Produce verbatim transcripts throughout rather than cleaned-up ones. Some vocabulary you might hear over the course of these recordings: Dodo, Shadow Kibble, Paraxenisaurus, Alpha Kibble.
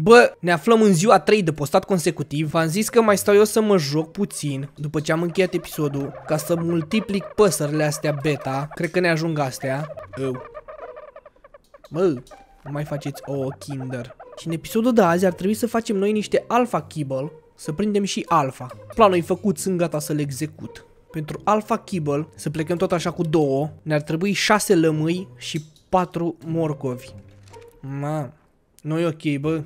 Bă, ne aflăm în ziua a treia de postat consecutiv. V-am zis că mai stau eu să mă joc puțin după ce am încheiat episodul, ca să multiplic păsările astea beta. Cred că ne ajung astea. Eu. Bă, nu mai faceți o Kinder. Și în episodul de azi ar trebui să facem noi niște Alpha Kibble, să prindem și Alpha. Planul e făcut, sunt gata să-l execut. Pentru Alpha Kibble, să plecăm tot așa cu două, ne-ar trebui șase lămâi și patru morcovi. Ma, nu e ok, bă.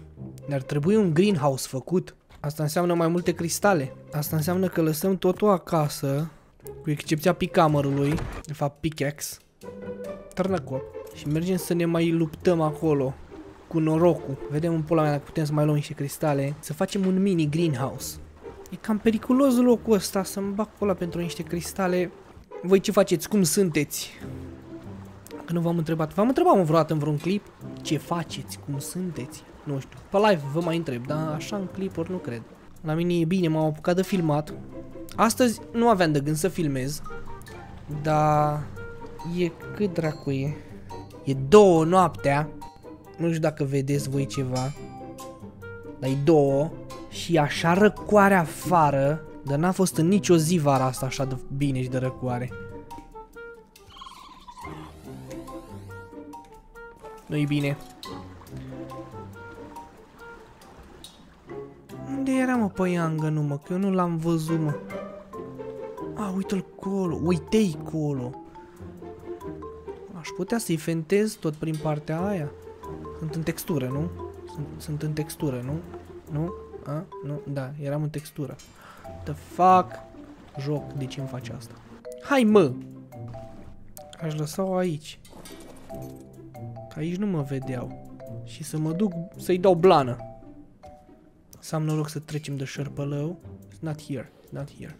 Ne-ar trebui un greenhouse făcut. Asta înseamnă mai multe cristale. Asta înseamnă că lăsăm totul acasă, cu excepția picamărului, de fapt pickaxe, târnăcop. Și mergem să ne mai luptăm acolo cu norocul. Vedem în pula mea dacă putem să mai luăm niște cristale. Să facem un mini greenhouse. E cam periculos locul ăsta, să-mi bag pe ăla pentru niște cristale. Voi ce faceți? Cum sunteți? Că nu v-am întrebat. V-am întrebat mă vreodată în vreun clip? Ce faceți? Cum sunteți? Nu știu. Pe live vă mai întreb, dar așa în clipuri nu cred. La mine e bine, m-am apucat de filmat. Astăzi nu aveam de gând să filmez. Dar... e cât dracu e? E două noaptea. Nu știu dacă vedeți voi ceva. Dar e două. Și așa răcoare afară, dar n-a fost în nicio zi vara asta așa de bine și de răcoare. Nu-i bine. Unde era mă păiangă, nu mă, că eu nu l-am văzut mă. A, uite-l colo, uite-i colo. Aș putea să-i fentez tot prin partea aia. Sunt în textură, nu? Sunt, sunt în textură, nu? Nu? A? Nu? Da, eram în textură. The fuck? Joc, de ce îmi face asta? Hai mă! Aș lăsa-o aici. Că aici nu mă vedeau. Și să mă duc să-i dau blană. Să am noroc să trecem de șerpălău. It's not here, not here.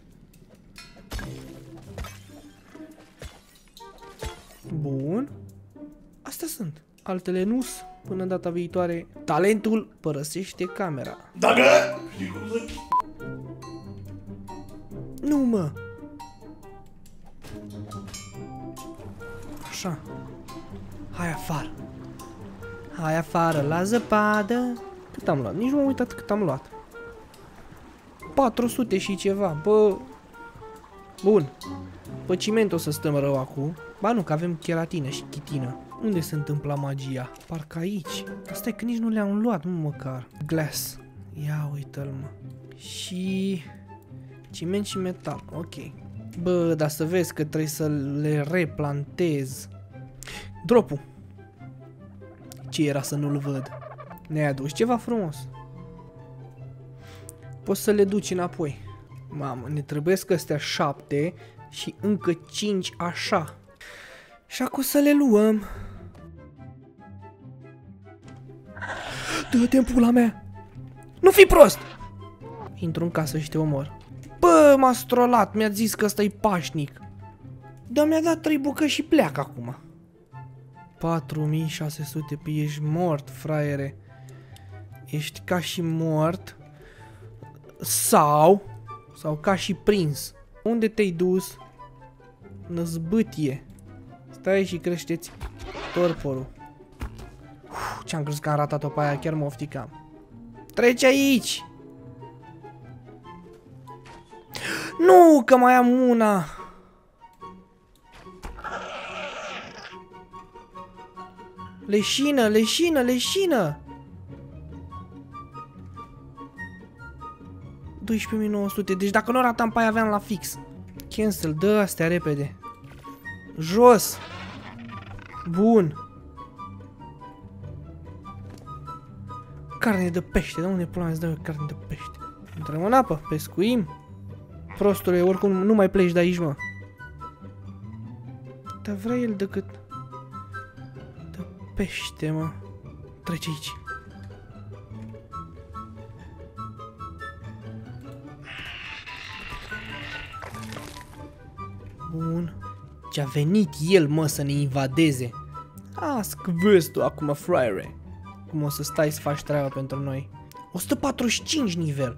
Bun. Astea sunt. Altele nu -s. Până data viitoare, talentul părăsește camera. Dacă... nu mă! Așa. Hai afară. Hai afară la zăpadă. Cât am luat? Nici nu m-am uitat cât am luat. patru sute și ceva. Bă... bun. Pe ciment o să stăm rău acum. Ba nu, că avem cheratină și chitină. Unde se întâmpla magia? Parcă aici. Asta e că nici nu le-am luat, nu măcar. Glass. Ia uite-l, mă. Și... ciment și metal. Ok. Bă, dar să vezi că trebuie să le replantez. Dropul. Ce era să nu-l văd? Ne-ai adus ceva frumos. Poți să le duci înapoi. Mamă, ne trebuiesc astea șapte și încă cinci așa. Și acum să le luăm. Dă-te-n pula mea! Nu fi prost! Intru în casă și te omor. Bă, m-a strolat, mi-a zis că ăsta-i pașnic. Dar mi-a dat trei bucăți și pleacă acum. patru mii șase sute, pe ești mort, fraiere. Ești ca și mort. Sau... sau ca și prins. Unde te-ai dus? Năzbâtie. Stai și creșteți torporul. Ce-am crezut că am ratat-o pe aia, chiar mă ofticam. Treci aici! Nu, că mai am una! Leșină, leșină, leșină! douăsprezece mii nouă sute, deci dacă nu ratam pe aia aveam la fix. Cancel, dă astea repede. Jos! Bun! Carne de pește, de unde pula mea îți dau eu carne de pește? Intrăm în apă, pescuim? Prostule, oricum nu mai pleci de aici, mă. Dar vrea el decât... de pește, mă. Trece aici. Bun. Ce-a venit el, mă, să ne invadeze. Ask vezi tu acum, fraiere. Cum o să stai să faci treaba pentru noi. o sută patruzeci și cinci nivel.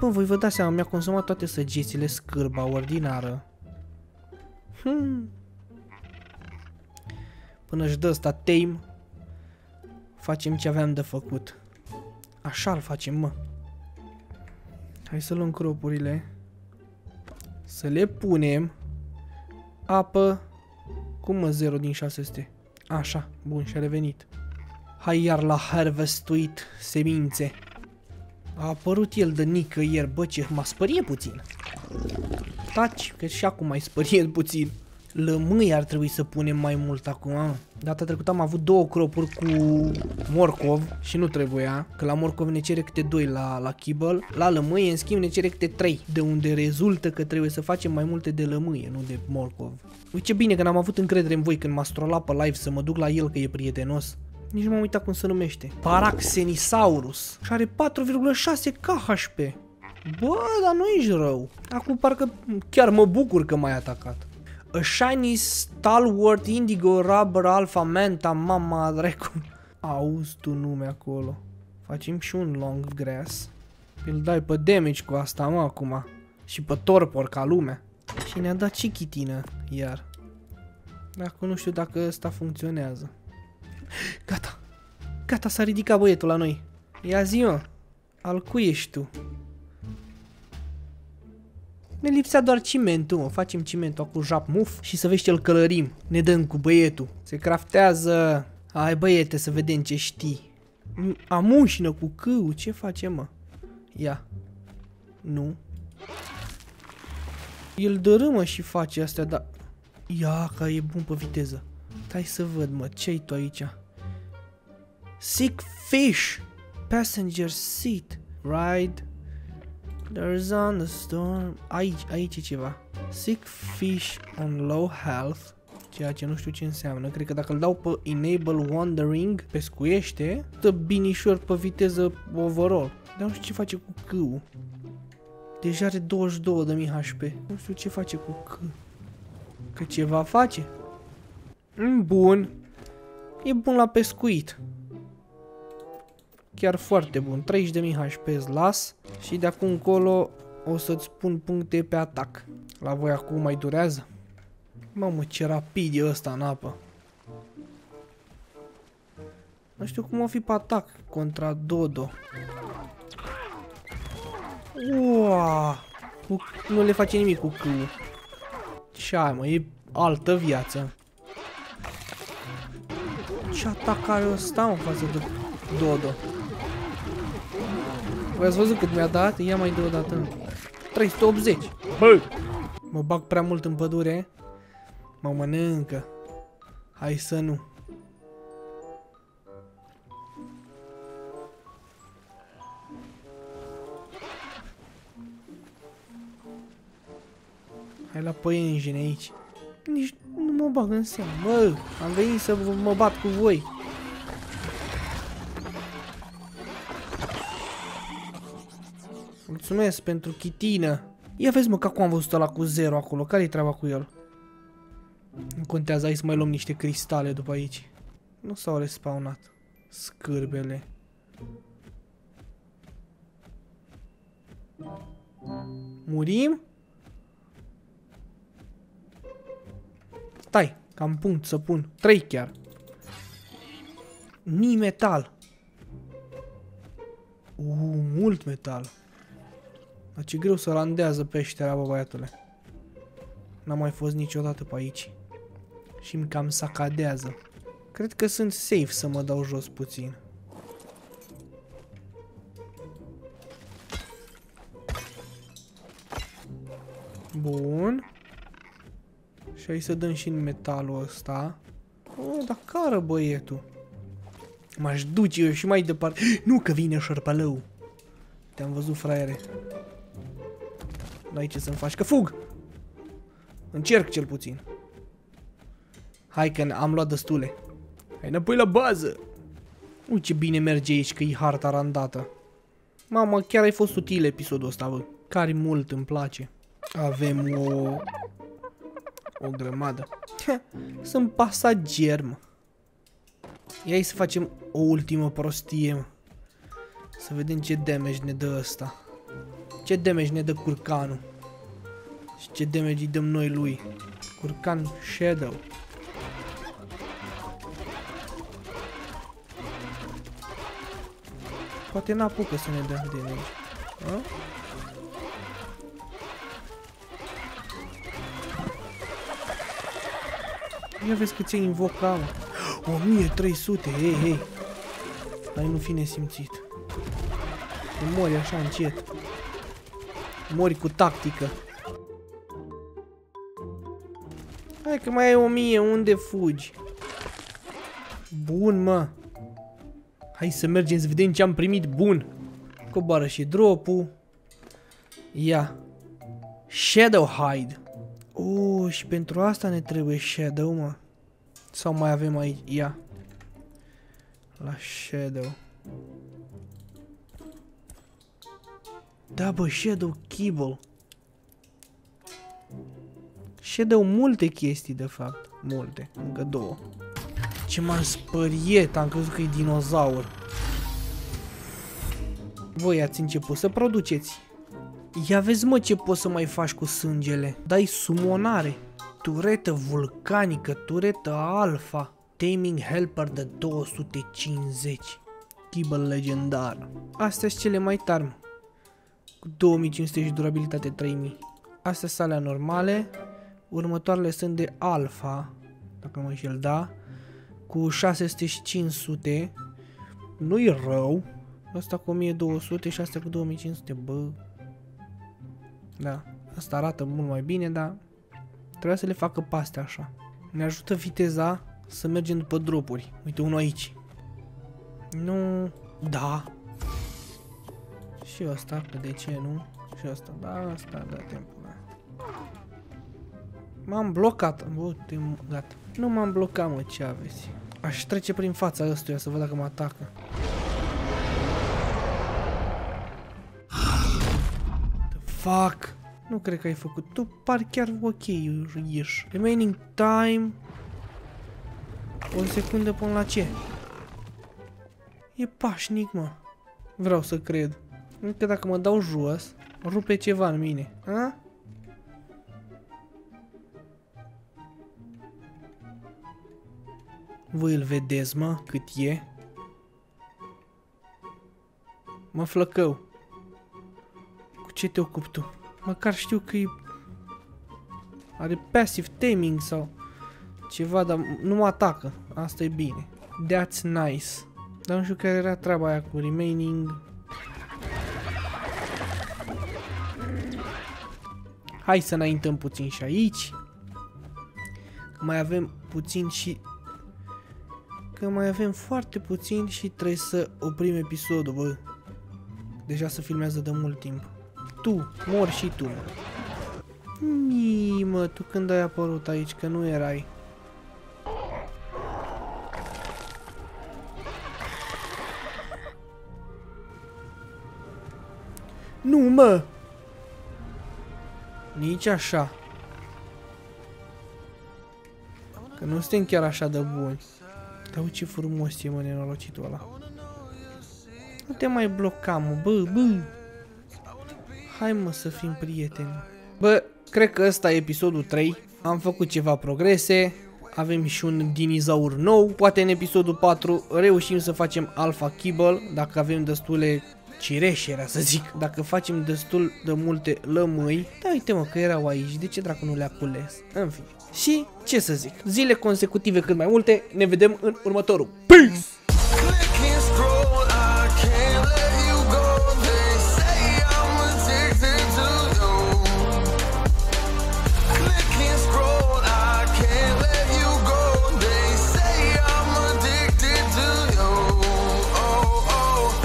Bă, voi vă dați seama, mi-a consumat toate săgețile, scârba ordinară. Hmm. Până-și dă ăsta tame, facem ce aveam de făcut. Așa îl facem, mă. Hai să luăm cropurile. Să le punem. Apă. Cum mă, zero din șase sute? Așa, bun, și-a revenit. Hai iar la harvestuit semințe. A apărut el de nicăieri, bă, ce m-a spărie puțin. Taci, că și acum mai spărie puțin. Lămâi ar trebui să punem mai mult acum. Data trecută am avut două cropuri cu morcov și nu trebuia, că la morcov ne cere câte doi la, la kibble. La lămâie, în schimb, ne cere câte trei, de unde rezultă că trebuie să facem mai multe de lămâie, nu de morcov. Uite ce bine că n-am avut încredere în voi când m-ați trolat pe live să mă duc la el că e prietenos. Nici nu m-am uitat cum se numește. Paraxenisaurus. Și are patru virgulă șase K H P. Bă, dar nu ești rău. Acum parcă chiar mă bucur că m-ai atacat. A shiny stalwart indigo rubber alpha manta mama dracu. Auzi tu nume acolo. Facem și un long grass. Îl dai pe damage cu asta, mă, acum. Și pe torpor ca lumea. Și ne-a dat și chitină, iar. Acum nu știu dacă ăsta funcționează. Gata. Gata, s-a ridicat băietul la noi. Ia zi, mă. Al cui ești tu? Ne lipsea doar cimentul, mă. Facem cimentul cu jap muf și să vezi ce-l călărim. Ne dăm cu băietul. Se craftează. Hai, băiete, să vedem ce știi. Amușină cu câul. Ce face, mă? Ia. Nu. El dărâmă și face astea, dar... Ia, că e bun pe viteză. Hai să văd, mă, ce-ai tu aici? Sick fish! Passenger seat! Ride! There's on the storm... Aici, aici e ceva. Sick fish on low health. Ceea ce nu știu ce înseamnă. Cred că dacă îl dau pe enable wandering, pescuiește, dă binișor pe viteză overall. Dar nu știu ce face cu C-ul. Deja are douăzeci și două de mii H P. Nu știu ce face cu C. Că ceva face. Bun. E bun la pescuit. Chiar foarte bun. treizeci de mii H P îți las. Și de acum încolo o să-ți pun puncte pe atac. La voi acum mai durează? Mamă, ce rapid e ăsta în apă. Nu știu cum o fi pe atac contra Dodo. Uaa! Nu le face nimic cu câul. Ce ai, mă, e altă viață. Ce atac are ăsta, mă, față de Dodo? Voi ați văzut cât mi-a dat? Ia mai de o dată. trei sute optzeci. Bă! Mă bag prea mult în pădure. Mă mănâncă. Hai să nu. Hai la păienjene aici. Nici nu mă bag în seamă. Bă, am venit să mă bat cu voi. Mulțumesc pentru chitină. Ia vezi, mă, că acum am văzut ăla cu zero acolo. Care-i treaba cu el? Nu contează, hai să mai luăm niște cristale după aici. Nu s-au respawnat scârbele. Murim? Stai, cam punct să pun. trei chiar. Ni metal. Uuu, mult metal. Dar ce greu să randează peștera, bă, băiatule. N-am mai fost niciodată pe aici. Și mi cam sacadează. Cred că sunt safe să mă dau jos puțin. Bun. Și aici să dăm și în metalul ăsta. Oh, dar cară, băietul. M-aș duce eu și mai departe. Nu, că vine șorpălău. Te-am văzut, fraiere. N-ai ce să-mi faci, că fug. Încerc cel puțin. Hai că am luat destule. Hai înapoi la bază. Uite ce bine merge aici, că e harta randată. Mamă, chiar ai fost util episodul ăsta, bă. Care mult îmi place. Avem o... O grămadă. Sunt pasager, mă. Ia să facem o ultimă prostie, mă. Să vedem ce damage ne dă ăsta. Ce damage ne dă curcanul. Și ce damage îi dăm noi lui. Curcan Shadow. Poate n-apucă să ne dea din aici. A? Ia vezi cât ți-ai invocat. o mie trei sute, hei, hei. Ai nu fi nesimțit. Te mori așa încet. Mori cu tactică. Hai că mai ai o mie, unde fugi? Bun, mă. Hai să mergem să vedem ce am primit bun. Coboară și dropul. Ia. Shadow hide. Oh, și pentru asta ne trebuie shadow, mă. Sau mai avem aici, ia. La shadow. Da, bă, Shadow Kibble. Shadow multe chestii, de fapt. Multe, încă două. Ce m-am spăriet, am crezut că e dinozaur. Voi ați început să produceți. Ia vezi, mă, ce poți să mai faci cu sângele. Dai sumonare. Turetă vulcanică, turetă alfa. Taming helper de două sute cincizeci. Kibble legendar. Astea sunt cele mai tari. Cu două mii cinci sute și durabilitate trei mii. Astea sunt alea normale. Următoarele sunt de alfa. Dacă mă înșel, da. Cu șase sute și cinci sute. Nu-i rău. Asta cu o mie două sute și asta cu două mii cinci sute. Bă. Da. Asta arată mult mai bine, dar trebuia să le facă paste așa. Ne ajută viteza să mergem după dropuri. Uite, unul aici. Nu. Da. Și asta, că de ce nu? Și asta, da, asta, da, timpul. M-am blocat. Bă, gata. Nu m-am blocat, mă, ce aveți. Aș trece prin fața ăstuia să văd dacă mă atacă. Fuck! Nu cred că ai făcut. Tu pari chiar ok ești. Remaining time. O secundă până la ce? E pașnic, mă. Vreau să cred. Încă dacă mă dau jos, rupe ceva în mine. A? Voi îl vedeți, mă, cât e? Mă, flăcău. Cu ce te ocupi tu? Măcar știu că e... Are passive taming sau ceva, dar nu mă atacă. Asta e bine. That's nice. Dar nu știu care era treaba aia cu remaining. Hai să înaintăm puțin și aici. Că mai avem puțin și... Că mai avem foarte puțin și trebuie să oprim episodul, bă. Deja se filmează de mult timp. Tu, mor și tu, mă. Mii, mă, tu când ai apărut aici, că nu erai. Nu, mă! Nici așa. Că nu suntem chiar așa de buni. Dar uite ce frumos e, mă, nenorocitul ăla. Nu te mai bloca, mă, bă, bă. Hai, mă, să fim prieteni. Bă, cred că ăsta e episodul trei. Am făcut ceva progrese. Avem și un dinozaur nou. Poate în episodul patru reușim să facem Alpha Kibble. Dacă avem destule cireșe, era să zic. Dacă facem destul de multe lămâi. Da, uite, mă, că erau aici. De ce dracu nu le-a cules? În fine. Și ce să zic, zile consecutive cât mai multe, ne vedem în următorul. Peace!